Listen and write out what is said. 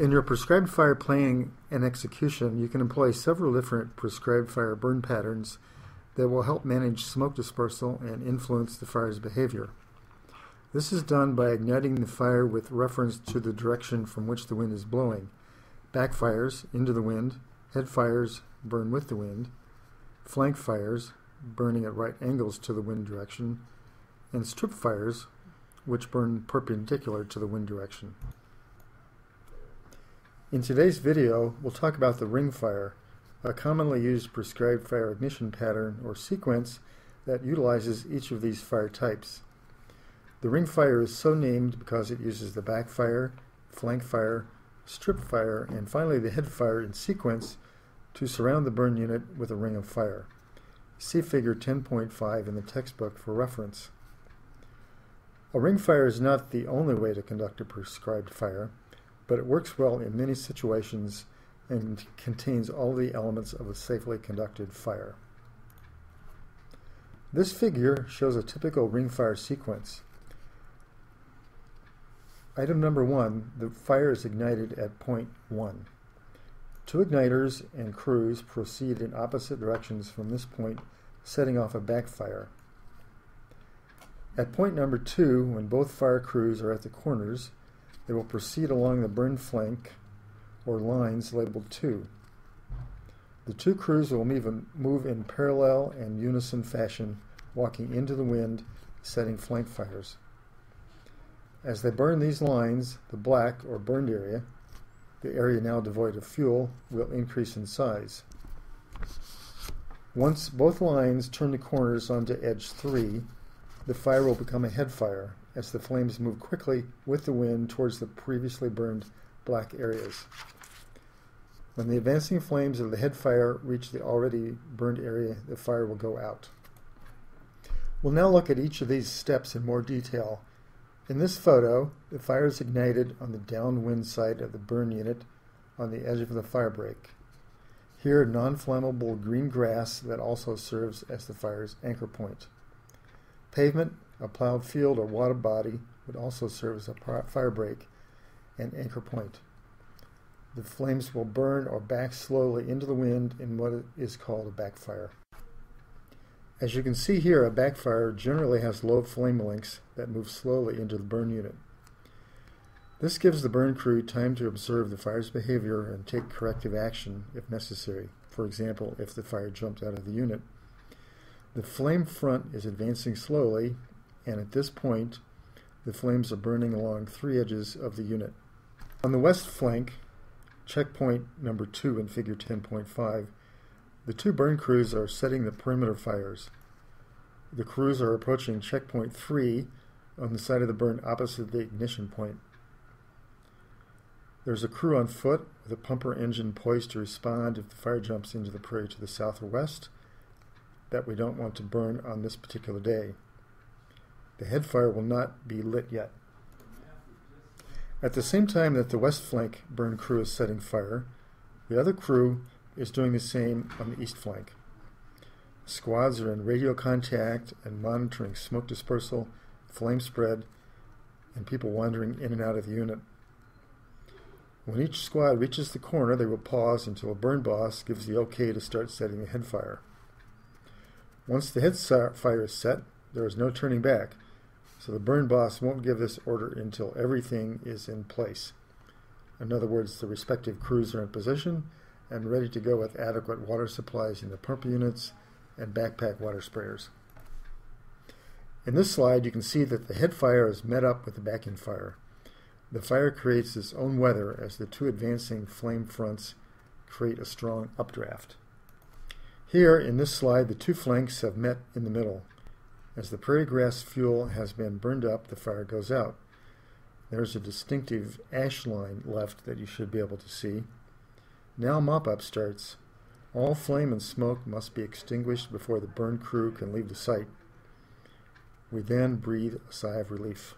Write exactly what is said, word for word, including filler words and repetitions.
In your prescribed fire planning and execution, you can employ several different prescribed fire burn patterns that will help manage smoke dispersal and influence the fire's behavior. This is done by igniting the fire with reference to the direction from which the wind is blowing. Backfires, into the wind; head fires, burn with the wind; flank fires, burning at right angles to the wind direction; and strip fires, which burn perpendicular to the wind direction. In today's video, we'll talk about the ring fire, a commonly used prescribed fire ignition pattern or sequence that utilizes each of these fire types. The ring fire is so named because it uses the backfire, flank fire, strip fire, and finally the head fire in sequence to surround the burn unit with a ring of fire. See Figure ten point five in the textbook for reference. A ring fire is not the only way to conduct a prescribed fire, but it works well in many situations and contains all the elements of a safely conducted fire. This figure shows a typical ring fire sequence. Item number one, the fire is ignited at point one. Two igniters and crews proceed in opposite directions from this point, setting off a backfire. At point number two, when both fire crews are at the corners, they will proceed along the burn flank or lines labeled two. The two crews will move in parallel and unison fashion, walking into the wind, setting flank fires. As they burn these lines, the black or burned area, the area now devoid of fuel, will increase in size. Once both lines turn the corners onto edge three, the fire will become a head fire, as the flames move quickly with the wind towards the previously burned black areas. When the advancing flames of the head fire reach the already burned area, the fire will go out. We'll now look at each of these steps in more detail. In this photo, the fire is ignited on the downwind side of the burn unit on the edge of the fire break. Here, non-flammable green grass that also serves as the fire's anchor point. Pavement, a plowed field or water body would also serve as a fire break and anchor point. The flames will burn or back slowly into the wind in what is called a backfire. As you can see here, a backfire generally has low flame lengths that move slowly into the burn unit. This gives the burn crew time to observe the fire's behavior and take corrective action if necessary. For example, if the fire jumped out of the unit. The flame front is advancing slowly, and at this point, the flames are burning along three edges of the unit. On the west flank, checkpoint number two in Figure ten point five, the two burn crews are setting the perimeter fires. The crews are approaching checkpoint three on the side of the burn opposite the ignition point. There's a crew on foot with a pumper engine poised to respond if the fire jumps into the prairie to the south or west that we don't want to burn on this particular day. The head fire will not be lit yet. At the same time that the west flank burn crew is setting fire, the other crew is doing the same on the east flank. Squads are in radio contact and monitoring smoke dispersal, flame spread, and people wandering in and out of the unit. When each squad reaches the corner, they will pause until a burn boss gives the okay to start setting the head fire. Once the head fire is set, there is no turning back, so the burn boss won't give this order until everything is in place. In other words, the respective crews are in position and ready to go with adequate water supplies in the pump units and backpack water sprayers. In this slide, you can see that the head fire is met up with the backing fire. The fire creates its own weather as the two advancing flame fronts create a strong updraft. Here, in this slide, the two flanks have met in the middle. As the prairie grass fuel has been burned up, the fire goes out. There's a distinctive ash line left that you should be able to see. Now mop-up starts. All flame and smoke must be extinguished before the burn crew can leave the site. We then breathe a sigh of relief.